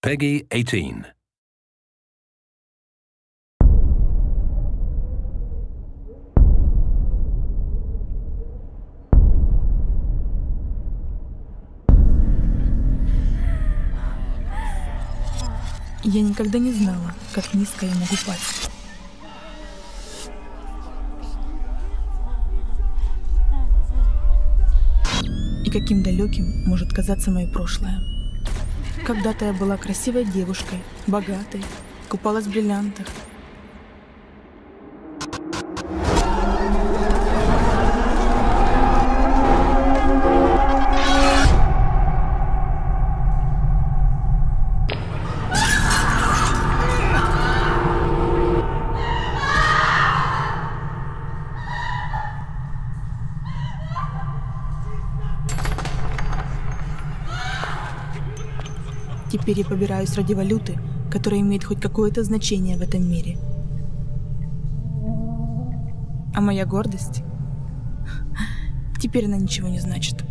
Peggy 18. Я никогда не знала, как низко я могу пасть. И каким далеким может казаться мое прошлое. Когда-то я была красивой девушкой, богатой, купалась в бриллиантах. Теперь я побираюсь ради валюты, которая имеет хоть какое-то значение в этом мире. А моя гордость? Теперь она ничего не значит.